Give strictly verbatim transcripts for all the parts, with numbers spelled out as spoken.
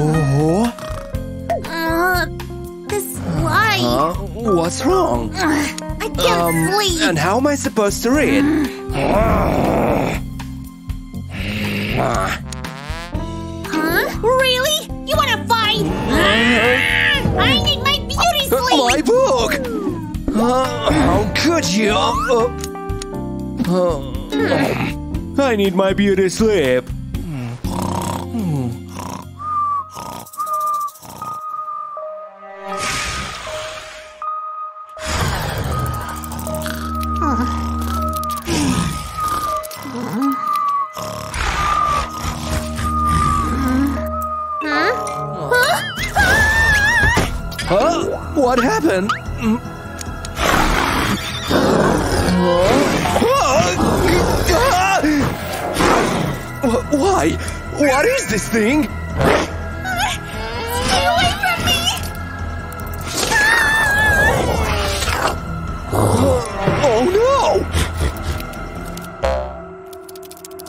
Oh? Uh, this light. Huh? What's wrong? Uh, I can't um, sleep. And how am I supposed to read? Huh? Really? You want to fight? I need my beauty sleep. My book. Uh, how could you? Uh, uh, I need my beauty sleep. What happened? Why? What is this thing? Stay away from me! Oh no!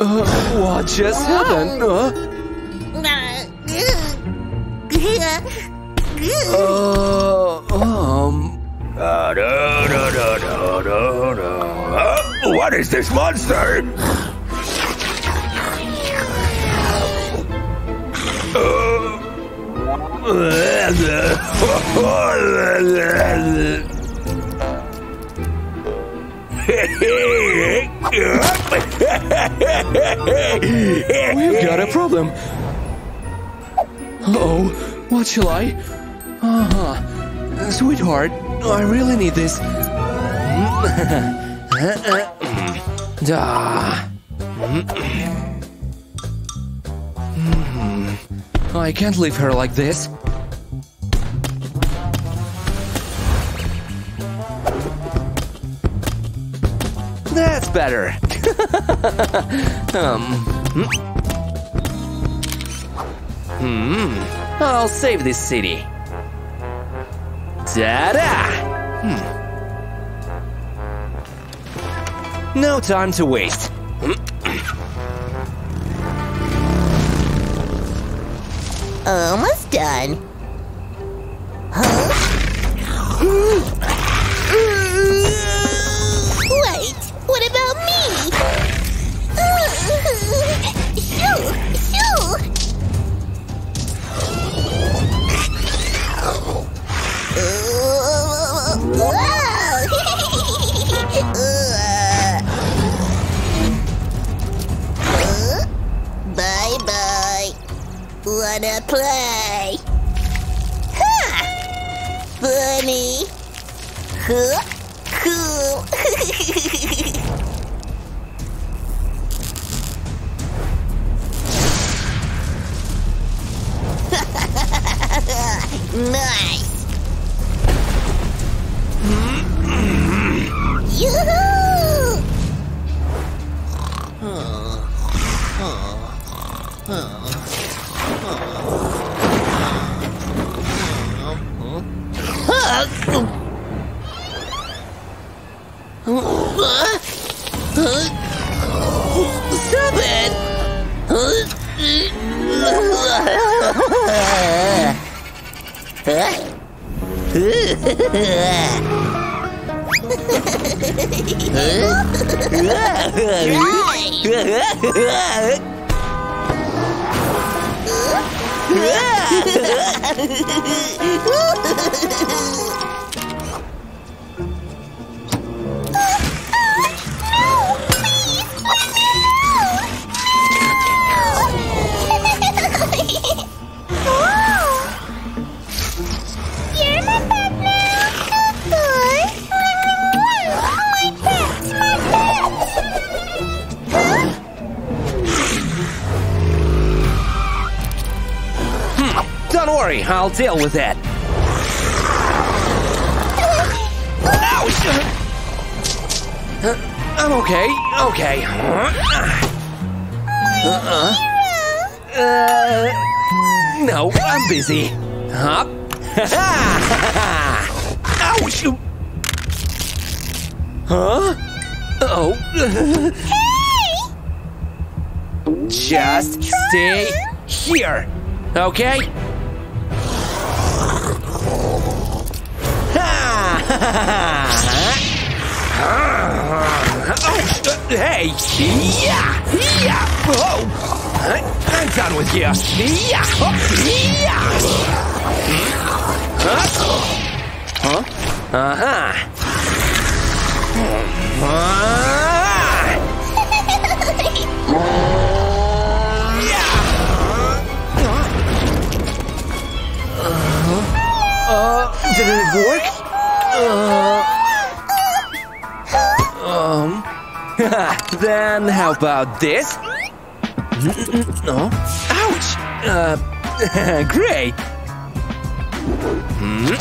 Uh, what just happened? Huh? Uh, Da, da, da, da, da, da. Uh, what is this monster? We've got a problem. Uh-oh, what shall I? Uh-huh. Sweetheart. Oh, I really need this. I can't leave her like this. That's better. um. Hmm. I'll save this city. Ta-da! Hmm. No time to waste. Almost done. Huh? Wait, what about me? Shoo! Shoo! Whoa! uh, bye bye. Wanna play? Huh? Funny. Huh? Cool. Nice. Yoo-hoo! Stop it! Huh? I'll deal with that. Ouch! Uh, I'm okay. Okay. Uh-uh. Uh, no, I'm busy. Huh? Ouch! Huh? Oh. Hey! Just stay here. Okay? Ha! Oh, uh, hey! Yeah! Yeah! Oh! I, I'm done with you! Yeah! Oh, yeah! Huh? Huh? Uh-huh. Uh-huh. Uh, did it work? Uh, um, then how about this? Oh, ouch! Uh, great! Hmm?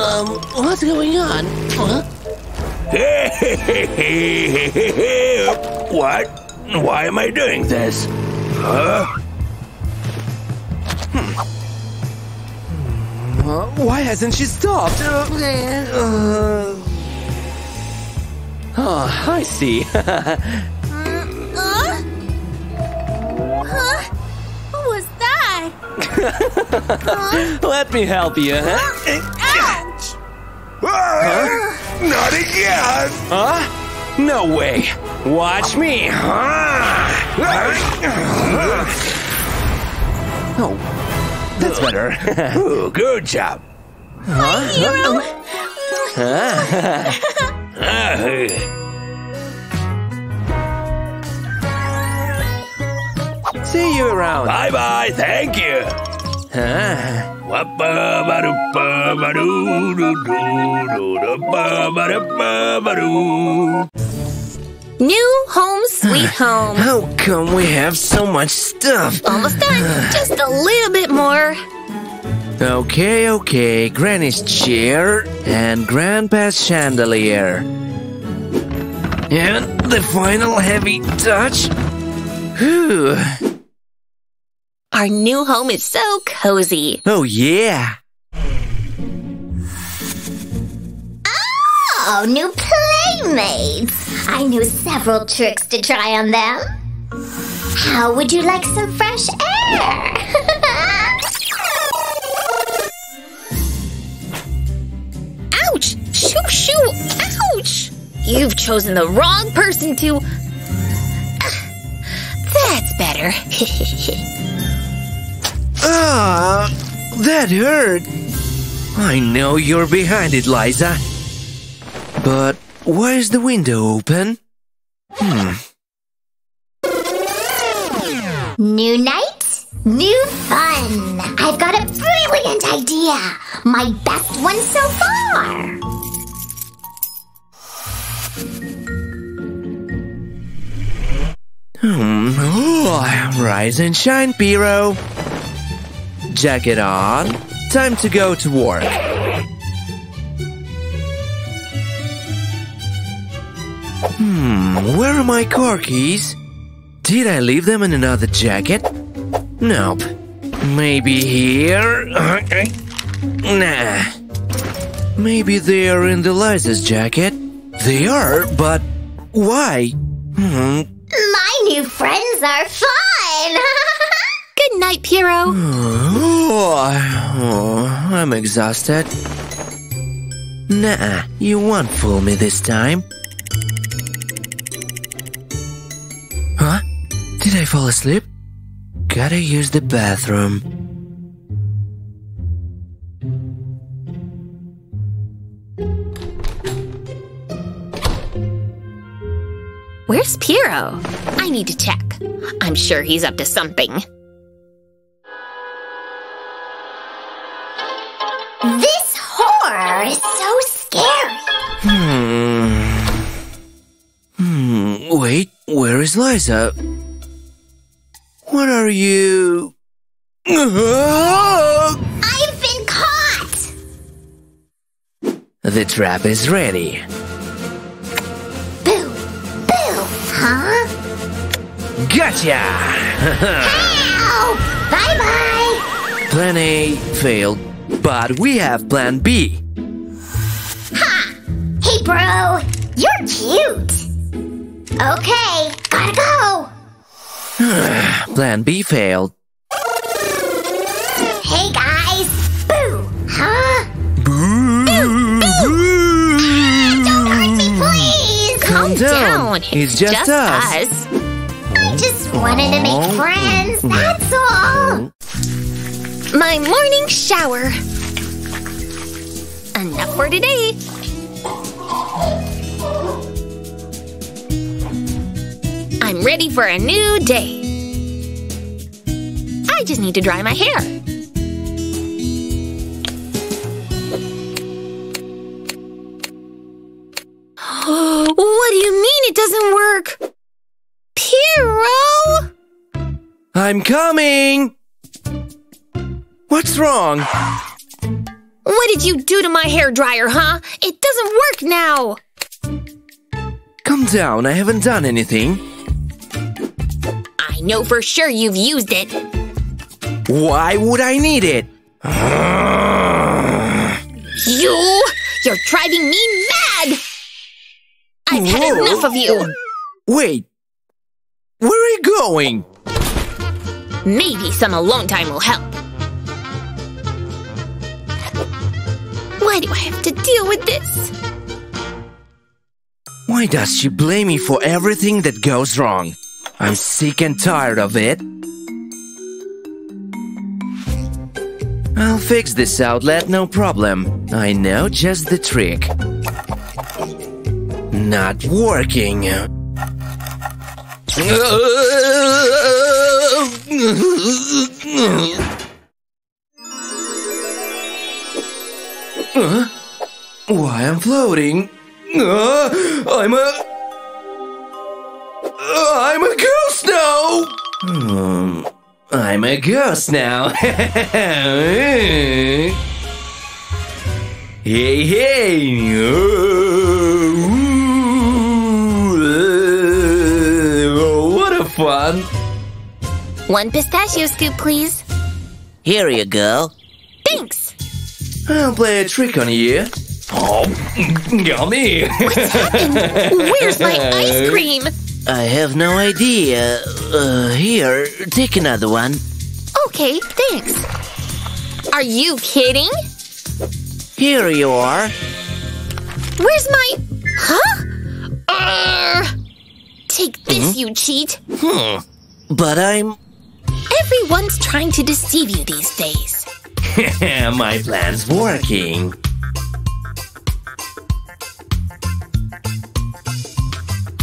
um, what's going on? Huh? What? Why am I doing this? Huh? Hmm. Uh, why hasn't she stopped? Uh, uh... Oh, I see. uh, uh? Huh? What was that? huh? Let me help you. Huh? Ouch! Huh? Not again! Huh? No way! Watch me! Oh, that's better. Ooh, good job! Hi, Kiro! Huh? See you around! Bye-bye, thank you! Huh? New home, sweet home. How come we have so much stuff? Almost done. Just a little bit more. Okay, okay. Granny's chair and Grandpa's chandelier. And the final heavy touch. Whew. Our new home is so cozy. Oh, yeah. Oh, new playmates. I know several tricks to try on them. How would you like some fresh air? Ouch! Shoo, shoo! Ouch! You've chosen the wrong person to... That's better. Ah, that hurt. I know you're behind it, Liza. But why is the window open? Hmm. New night, new fun. I've got a brilliant idea. My best one so far. Hmm. Oh, rise and shine, Piero. Jacket on. Time to go to work. Hmm, where are my car keys? Did I leave them in another jacket? Nope. Maybe here? Nah. Maybe they are in the Liza's jacket? They are, but why? Hmm. My new friends are fun! Good night, Piero. Oh, oh, I'm exhausted. Nah, you won't fool me this time. Huh? Did I fall asleep? Gotta use the bathroom. Where's Piero? I need to check. I'm sure he's up to something. This horror is so scary. Hmm. Hmm. Wait, where is Liza? What are you? I've been caught. The trap is ready. Boo, boo, huh? Gotcha. Help! Bye bye. Plan A failed. But we have plan B. Ha! Hey, bro. You're cute. Okay, gotta go. Plan B failed. Hey, guys. Boo. Huh? Boo. Boo. Boo. Boo. Ah, don't hurt me, please. Calm, Calm down. down. It's just, just us. us. I just wanted to make friends. That's all. My morning shower. Enough for today. I'm ready for a new day. I just need to dry my hair. What do you mean it doesn't work? Piero? I'm coming! What's wrong? What did you do to my hairdryer, huh? It doesn't work now! Come down, I haven't done anything. I know for sure you've used it. Why would I need it? You! You're driving me mad! I've had Whoa. enough of you! Wait! Where are you going? Maybe some alone time will help. Why do I have to deal with this? Why does she blame me for everything that goes wrong? I'm sick and tired of it. I'll fix this outlet, no problem. I know just the trick. Not working. Huh? Why I'm floating? Uh, I'm a... Uh, I'm a ghost now! Um, I'm a ghost now. Hey, hey! Oh, what a fun! One pistachio scoop, please. Here you go. Thanks! I'll play a trick on you. Oh, yummy! What's happened? Where's my ice cream? I have no idea. Uh, here, take another one. Okay, thanks. Are you kidding? Here you are. Where's my... Huh? Uh, take this, hmm? you cheat. Hmm. But I'm... Everyone's trying to deceive you these days. My plan's working.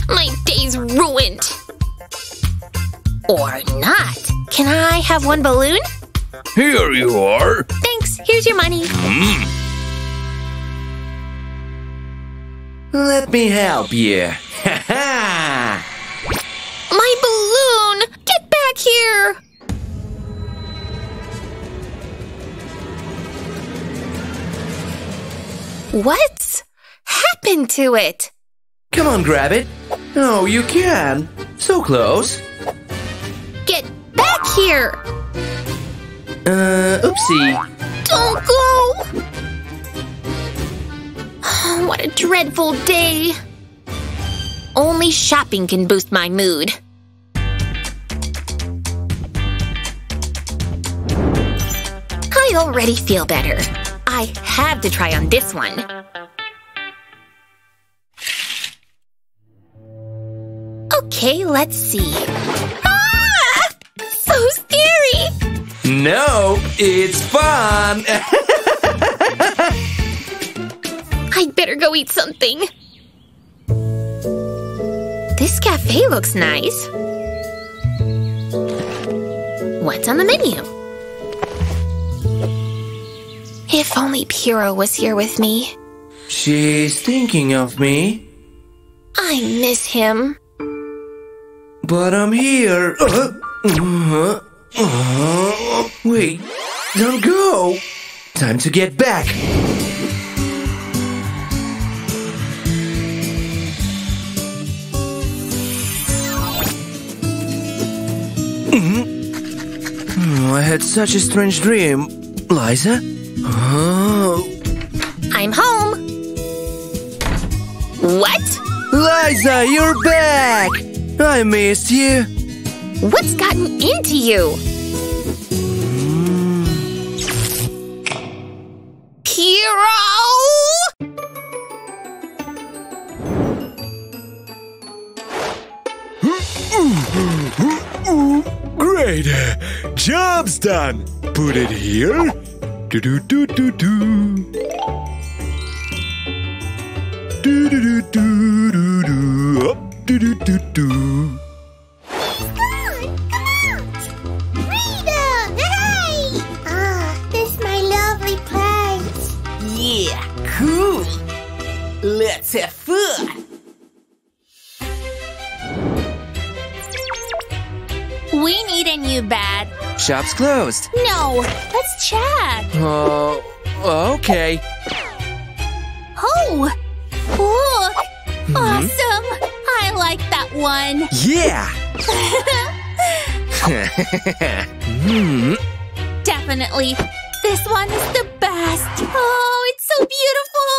My day's ruined. Or not. Can I have one balloon? Here you are. Thanks. Here's your money. Mm. Let me help you. My balloon! Get back here! What's happened to it? Come on, grab it. Oh, you can. So close. Get back here. Uh, oopsie. Don't go. Oh, what a dreadful day. Only shopping can boost my mood. I already feel better. I have to try on this one. Okay, let's see. Ah! So scary! No, it's fun! I'd better go eat something. This cafe looks nice. What's on the menu? If only Piero was here with me. She's thinking of me. I miss him. But I'm here. Uh, uh, uh, wait, don't go. Time to get back. Mm-hmm. Oh, I had such a strange dream. Liza? Oh. I'm home. What? Liza, you're back! I missed you. What's gotten into you? Kiro! Great! Job's done! Put it here. Do do do do do. Do do do do do do. Up do do do do. He's gone! Come out! Freedom! Hey! Ah, this is my lovely place. Yeah, cool. Let's have fun. We need a new bed. Shop's closed. No, let's check. Oh, uh, okay. Oh, look. Mm-hmm. Awesome. I like that one. Yeah. mm-hmm. Definitely. This one is the best. Oh, it's so beautiful.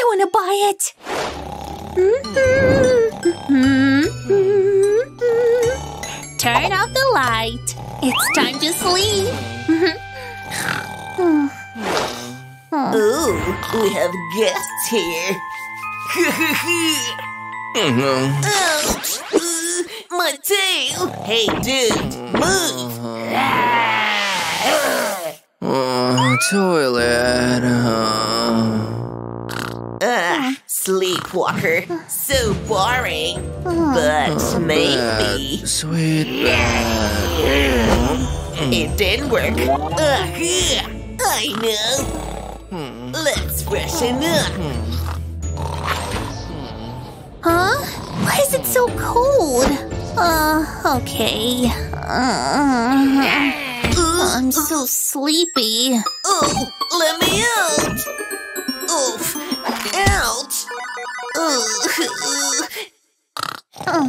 I want to buy it. Mm-hmm. Mm-hmm. Mm-hmm. Turn off the light. It's time to sleep. Oh, we have guests here. mm-hmm. Oh, my tail. Hey, dude, move. Oh, toilet. Uh... Ah, sleepwalker. So boring. But oh, maybe... Bad. Sweet bad. It didn't work. Uh-huh. I know. Let's freshen up. Huh? Why is it so cold? Uh, okay. Uh, I'm so sleepy. Oh, let me out. Oof. Ouch. Uh-huh. Oh.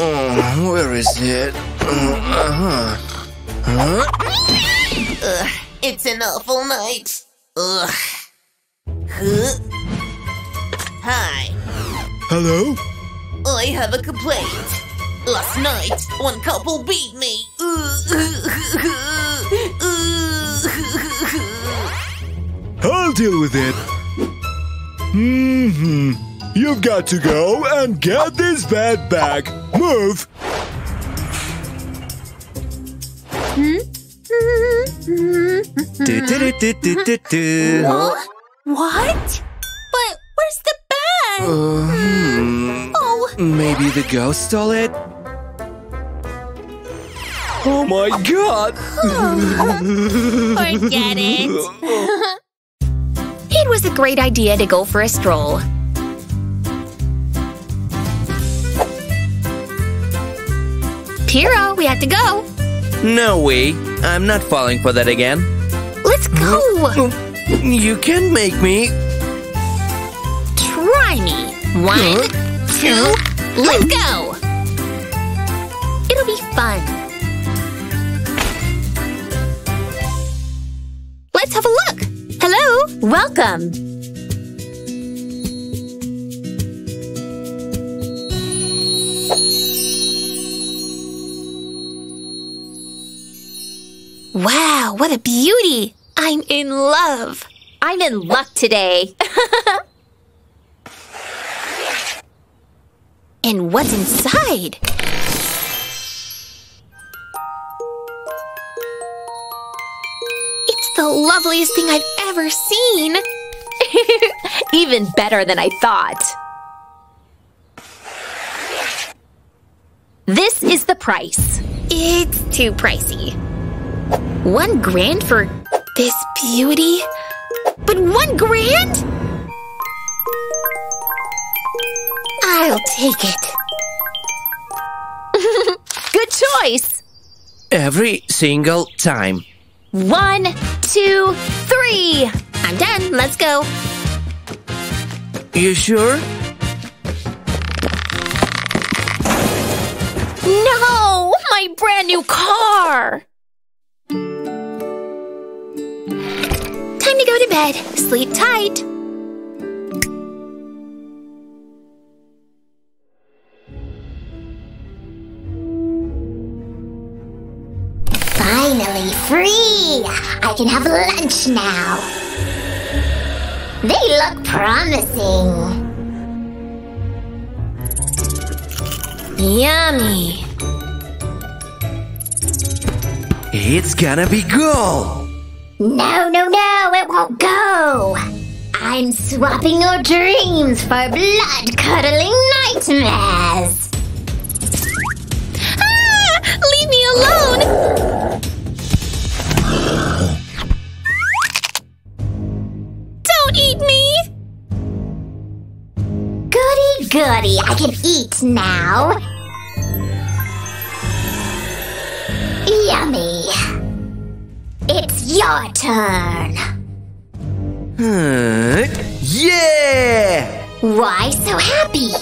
Oh, where is it? Uh-huh. Huh? Uh, it's an awful night. Ugh. Huh? Hi. Hello? I have a complaint. Last night, one couple beat me. I'll deal with it. Mm-hmm. You've got to go and get this bed back. Move. What? But where's the bed? Uh, hmm. Oh. Maybe the ghost stole it? Oh my god! Forget it. It was a great idea to go for a stroll. Piero, we have to go. No way. I'm not falling for that again. Let's go. You can make me. Try me. One, two, let's go. It'll be fun. Let's have a look! Hello! Welcome! Wow, what a beauty! I'm in love! I'm in luck today! And what's inside? The loveliest thing I've ever seen! Even better than I thought! This is the price. It's too pricey. One grand for this beauty? But one grand? I'll take it. Good choice! Every single time. One, two, three! I'm done, let's go! You sure? new car! Time to go to bed. Sleep tight. Finally free! I can have lunch now. They look promising. Yummy! It's gonna be cool! No, no, no, it won't go! I'm swapping your dreams for blood-curdling nightmares! Ah! Leave me alone! Don't eat me! Goody, goody, I can eat now! Yummy! It's your turn! Uh, yeah! Why so happy?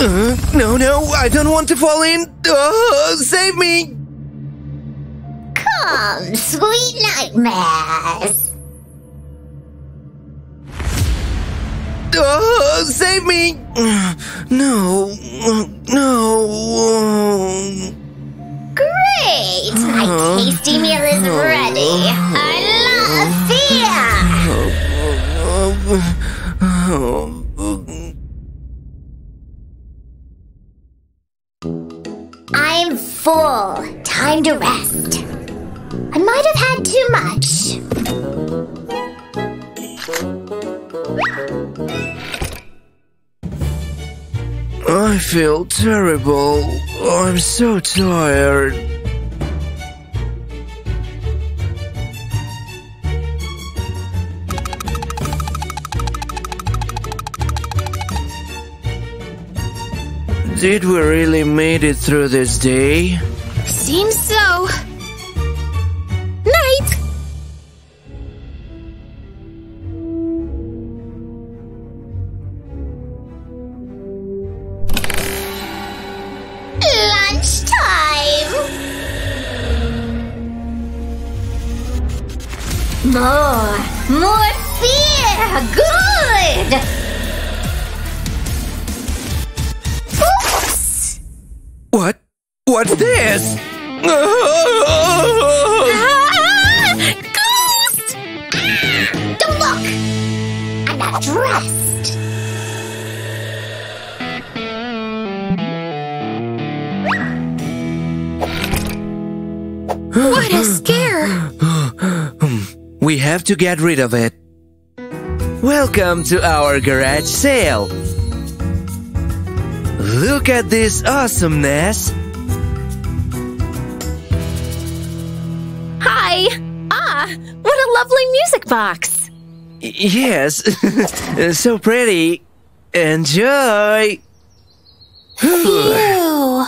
Uh, no, no, I don't want to fall in! Uh, save me! Come, sweet nightmares! Uh, save me! No, no. Great! My tasty meal is ready. I love fear. I'm full. Time to rest. I might have had too much. I feel terrible. Oh, I'm so tired. Did we really made it through this day? Seems so. Night! More! More fear! Good! Oops! What? What's this? Ah, ghost! Ah, don't look! I'm not dressed! What a scare! We have to get rid of it. Welcome to our garage sale. Look at this awesomeness. Hi. Ah, what a lovely music box. Yes, so pretty. Enjoy. Phew.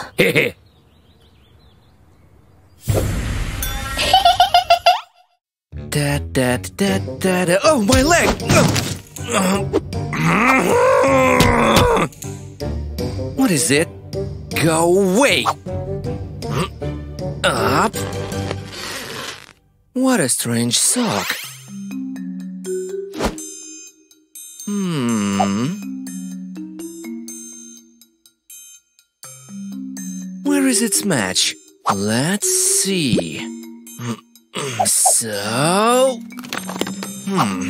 Da, da, da, da, da. Oh, my leg! What is it? Go away! Up! What a strange sock! Hmm... Where is its match? Let's see... So... Hmm...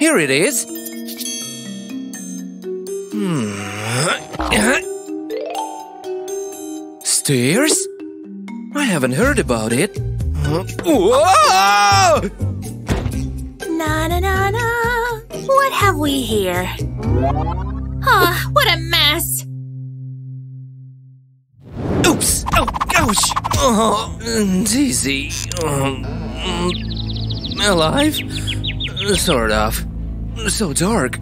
Here it is! Hmm... Stairs? I haven't heard about it. Whoa! Na na na na... What have we here? Ah, oh, what a mess! Oops! Oh, ouch! Oh, dizzy. Um, alive? Sort of. So dark.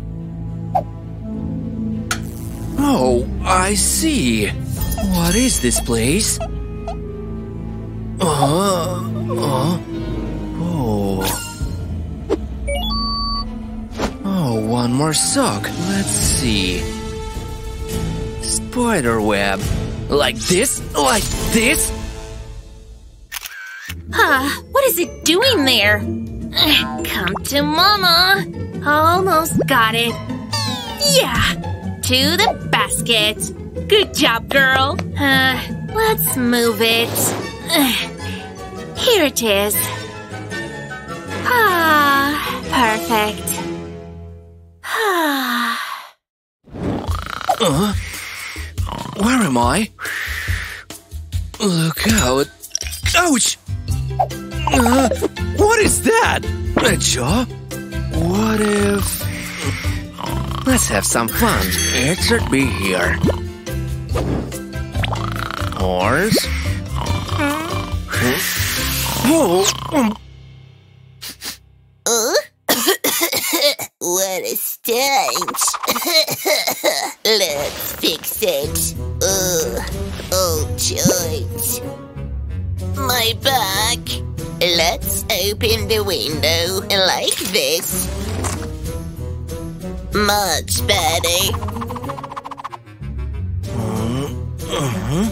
Oh, I see. What is this place? Uh, uh, oh. more sock. Let's see. Spider web. Like this? Like this? Ah, what is it doing there? Come to mama. Almost got it. Yeah, to the basket. Good job, girl. Uh, let's move it. Uh, here it is. Ah, perfect. Ah. Uh, where am I? Look out. Ouch! Uh, what is that? A jaw? What if... Let's have some fun. It should be here. Horse? Whoa! Oh? What a stench. Let's fix it. Oh, oh, joints. My back. Let's open the window like this. Much better. Mm-hmm.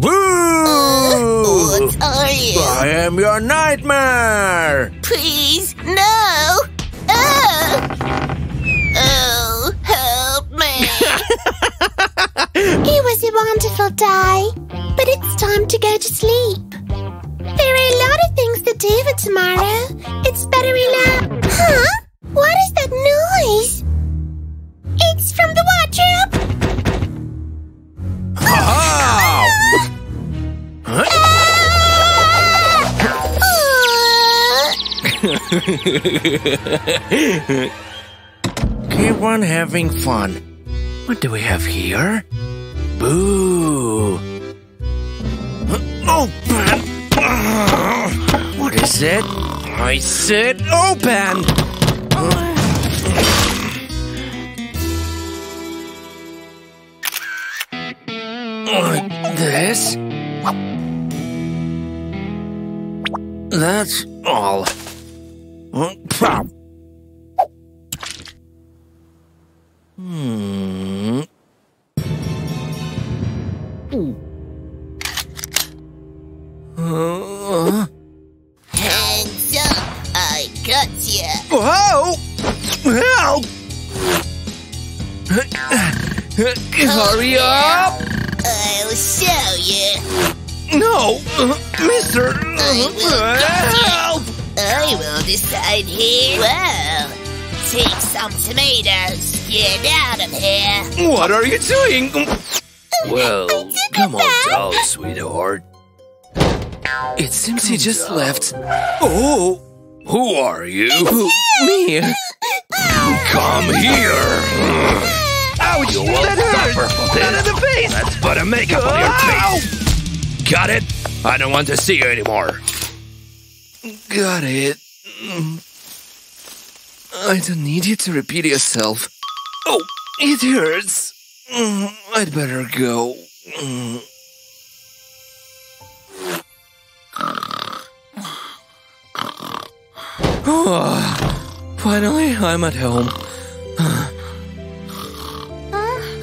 Boo! Oh, what are you? I am your nightmare! Please, no! Oh! Oh, help me! It was a wonderful day, but it's time to go to sleep. There are a lot of things to do for tomorrow. It's better relax. Huh? What is that noise? It's from the wardrobe. Ah! Ah! Huh? Ah! Ah! Keep on having fun. What do we have here? Boo! Oh! What is it? I said open! Like this? That's all. Hmm. Ooh. Uh, Hands up! I got ya! Whoa! Help! Hurry up! I'll show you! No! Uh, mister! I will help! I will decide here. Well, take some tomatoes. Get out of here! What are you doing? Well, come on down, sweetheart. It seems Come he just down. left. Oh! Who are you? Who, me? Come here! Ouch! You will that suffer for this. Not in the face! Let's put a makeup oh. on your face! Got it? I don't want to see you anymore. Got it. I don't need you to repeat yourself. Oh, it hurts. I'd better go. Oh, finally, I'm at home. Huh?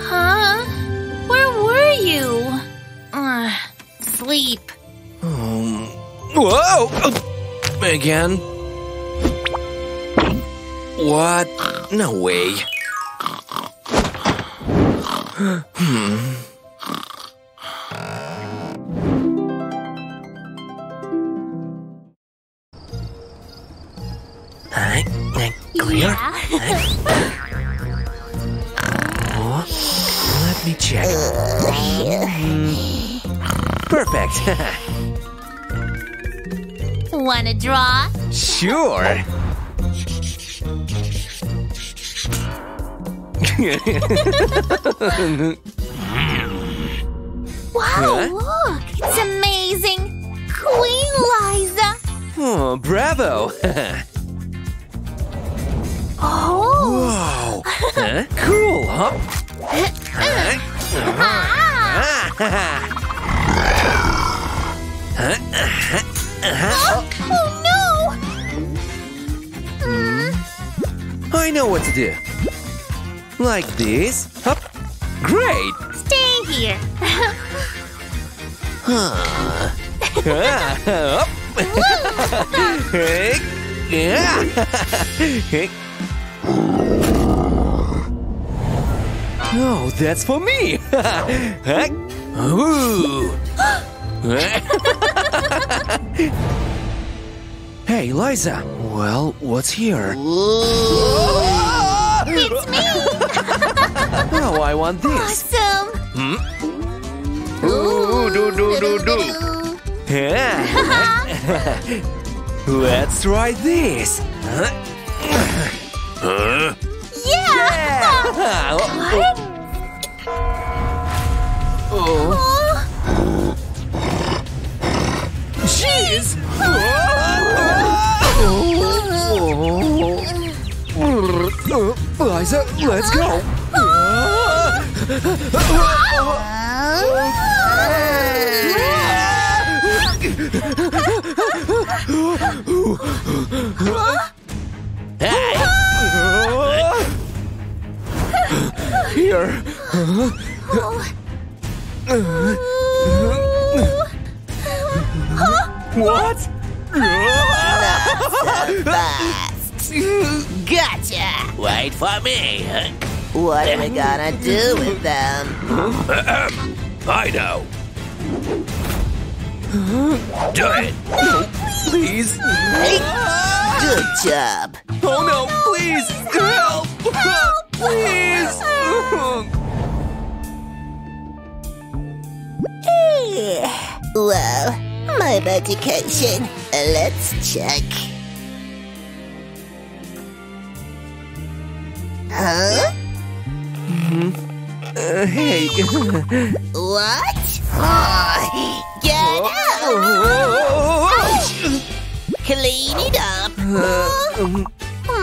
Huh? Where were you? Uh, sleep. Um, whoa! Uh, again? What? No way. Hmm. Yeah. Oh, let me check. Perfect. Wanna draw? Sure. Wow, look! It's amazing! Queen Liza! Oh, bravo! Oh! Wow! Huh? Cool, huh? Oh, oh no! Mm. I I know what to do. Like this. Hop. Great! Stay here. Huh. Hop. Oh, that's for me. Hey, Liza. Well, what's here? Whoa. It's me. Oh, I want this. Awesome. Hmm? Ooh, do do do do. Yeah. Let's try this. Huh? Huh? Yeah. Yeah. What? Oh. Oh. Jeez. Oh. Eliza, let's go. Here. What? Gotcha! Wait for me! What are we gonna do with them? I know! Do it! No, please! Please. Hey. Good job! Oh no, please! Help! Help! Please! Well, my medication. Let's check. Huh? Mm-hmm. uh, hey. What? Oh, get out! Clean it up. Uh, um,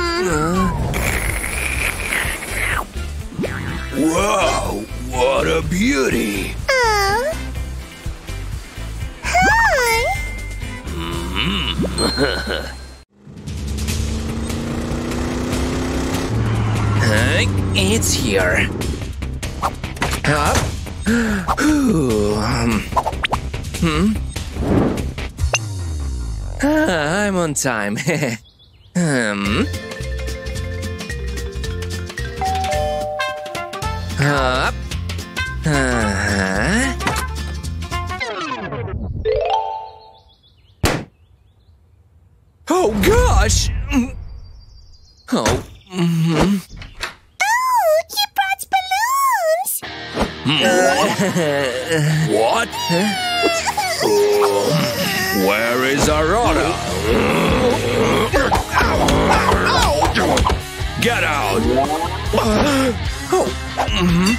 uh. Wow! What a beauty! Oh. Hi. Mm-hmm. It's here. Huh? um. Hmm? Ah, I'm on time. um. Up. Uh-huh. Oh gosh! Oh. Mm-hmm. What? Huh? Uh, where is our order? Get out! Uh, oh. Mm-hmm.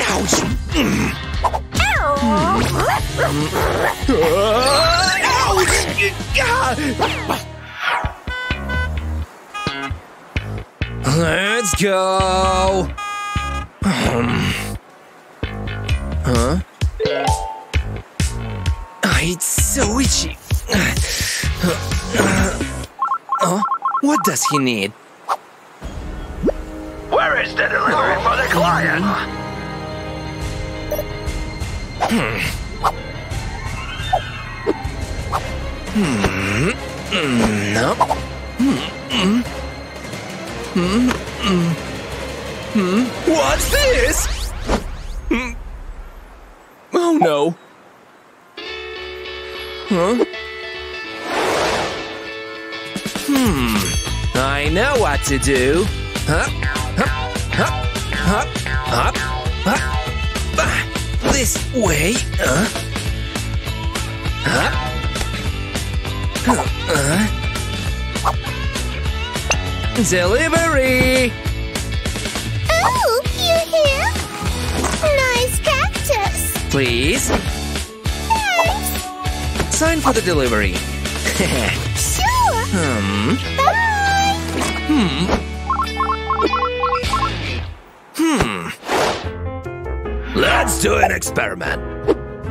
Ouch! Mm-hmm. Ouch! Let's go! Huh? Oh, it's so itchy. Huh? What does he need? Where is the delivery for the client? Hmm. Hmm. Mm. No. Hmm. Hmm. Hmm. Hmm? What's this? Hmm. Oh no. Huh? Hmm. I know what to do. Huh? Huh? Huh? Huh? Huh? Huh? Huh? This way. Huh? Huh? Huh? Huh? Delivery. Oh, you here? Nice cactus. Please? Thanks. Sign for the delivery. Sure. Um. Bye. Hmm. Hmm. Let's do an experiment.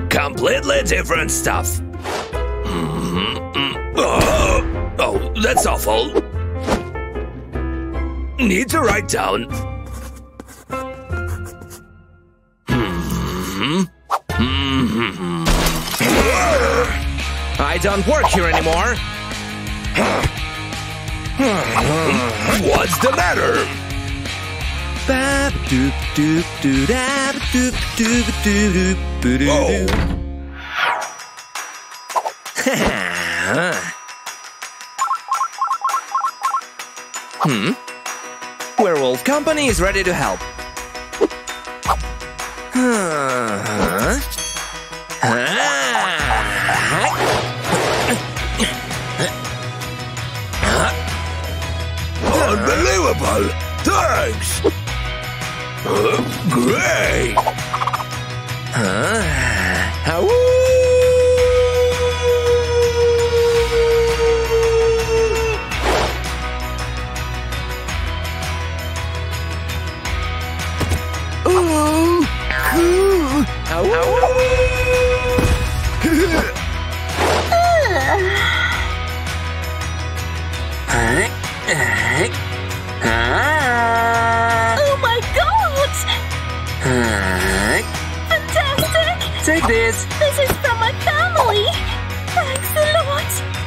Completely different stuff. Mm-hmm. Oh, oh, that's awful. need to write down. I don't work here anymore. What's the matter? Oh. Hmm? Werewolf Company is ready to help. Huh? Unbelievable! Thanks! Uh, great! Huh? Ow! Oh my god! Fantastic! Take this! This is from my family! Thanks a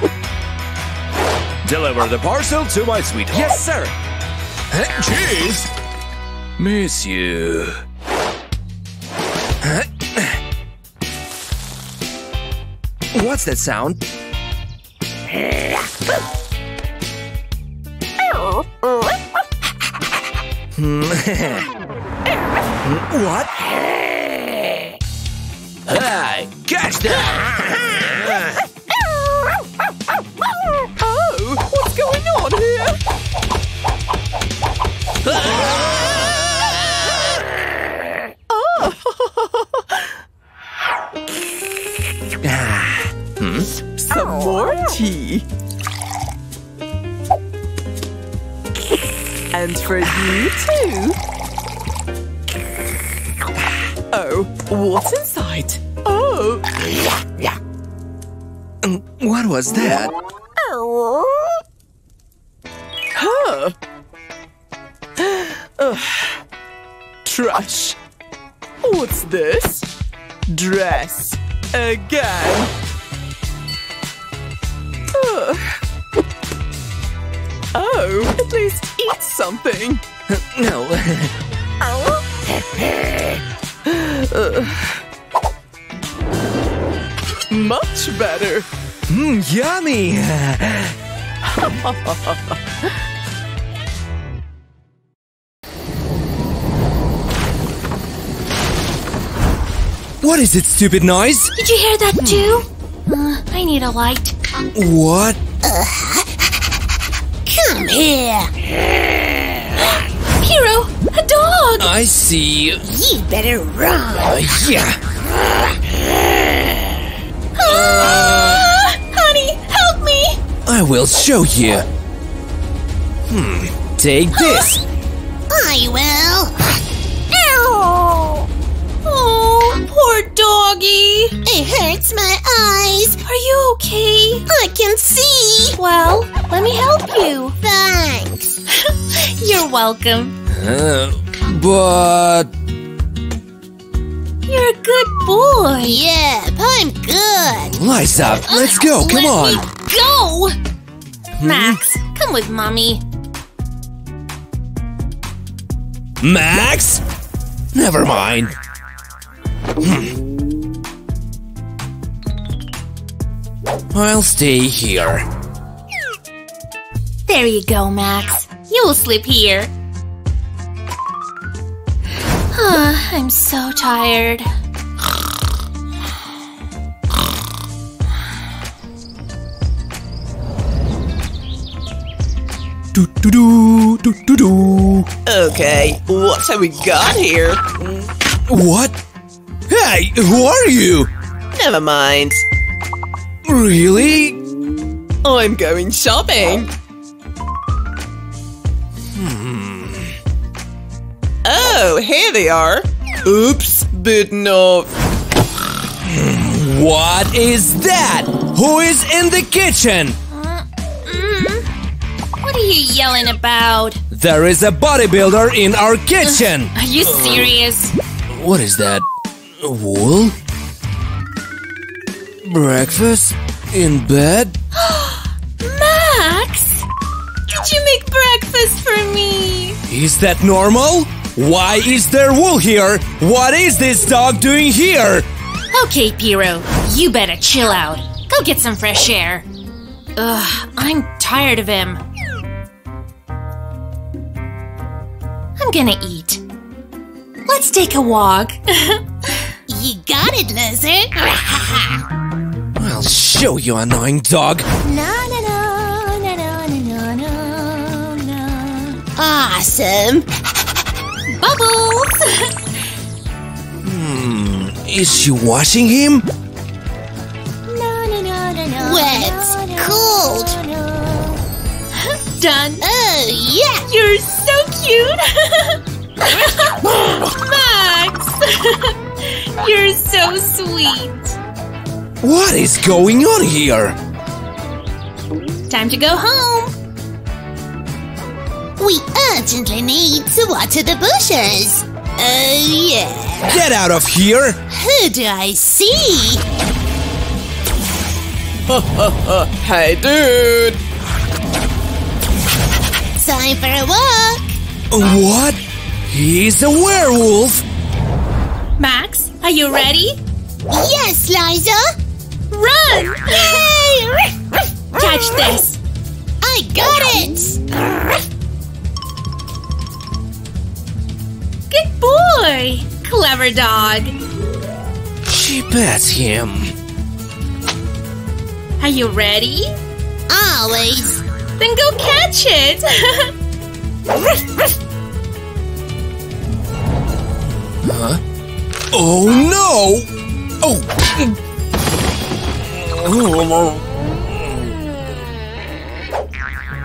lot! Deliver the parcel to my sweetheart! Yes, sir! Cheese! Miss you! What's that sound? What? Hey, catch that! Oh, what's going on here? Oh. hmm? Some more tea. And for you too. Oh, what's inside? Oh, yeah. What was that? Oh. Huh. Ugh. Trash. What's this? Dress again. Ugh. Oh, at least eat something. No. uh, much better. Mm, yummy. What is it, stupid noise? Did you hear that too? Uh, I need a light. What? Uh. Come here! Kiro, a dog! I see you. You better run! Uh, yeah! Ah, honey, help me! I will show you. Hmm, take this! I will! Ow! Oh, poor doggy! It hurts my eyes! Are you okay? I can see! Well, let me help you. Thanks. You're welcome. Uh, but... You're a good boy. Yep, I'm good. Liza, let's go. Uh, come let on. Me go! Hmm? Max, come with mommy. Max? Never mind. I'll stay here. There you go, Max. You'll sleep here. Oh, I'm so tired. Do, do, do, do, do, do. Okay, what have we got here? What? Hey, who are you? Never mind. Really? I'm going shopping. Hmm. Oh, here they are. Oops, bitten off. What is that? Who is in the kitchen? Mm-mm. What are you yelling about? There is a bodybuilder in our kitchen! Uh, are you serious? What is that? Wool? Breakfast? In bed? Max! Could you make breakfast for me? Is that normal? Why is there wool here? What is this dog doing here? Okay, Piero, you better chill out. Go get some fresh air. Ugh, I'm tired of him. I'm gonna eat. Let's take a walk. You got it, lizard. I'll show you, annoying dog. No, no, no, no, no, no, no, no. Awesome. Bubbles. Hmm. Is she washing him? No, no, no, no, no. Wet. No, no, cold. No, no. Done. Oh, yeah. You're so cute. Max. You're so sweet. What is going on here? Time to go home. We urgently need to water the bushes. Oh, yeah. Get out of here. Who do I see? Hey, dude. Time for a walk. What? He's a werewolf. Max, are you ready? Yes, Liza! Run! Yay! Catch this! I got it! Good boy! Clever dog! She bats him. Are you ready? Always! Then go catch it! Huh? Oh no! Oh!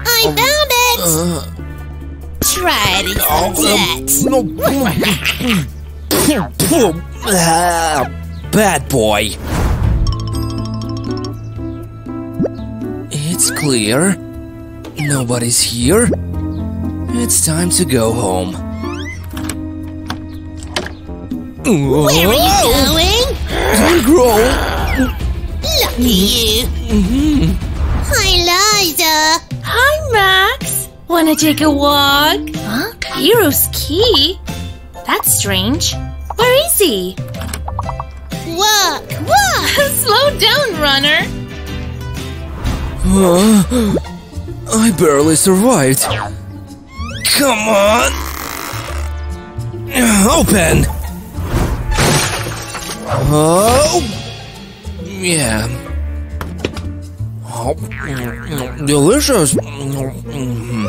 I found it! Uh, Try it instead. No, no. uh, bad boy. It's clear. Nobody's here. It's time to go home. Where are you going? I'm growing. Look at you. Mm-hmm. Hi, Liza. Hi, Max. Wanna take a walk? Huh? Hero's key? That's strange. Where is he? Walk, walk. Slow down, runner. Uh, I barely survived. Come on. Open. Oh, yeah. Oh, delicious. Mm-hmm.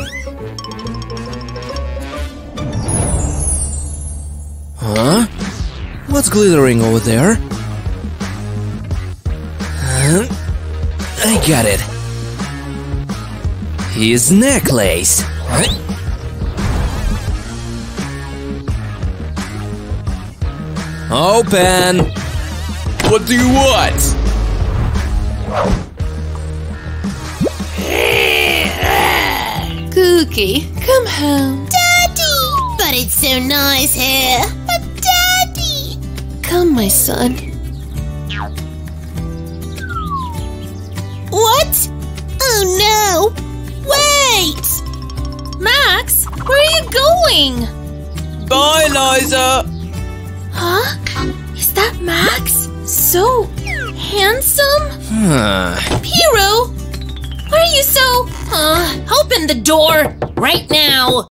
Huh? What's glittering over there? Huh? I got it. His necklace. Huh? Open! What do you want? Cookie, come home. Daddy! But it's so nice here. But Daddy! Come, my son. What? Oh no! Wait! Max, where are you going? Bye, Liza! Huh? Is that Max? So handsome? Huh. Piero! Why are you so... Uh, open the door right now!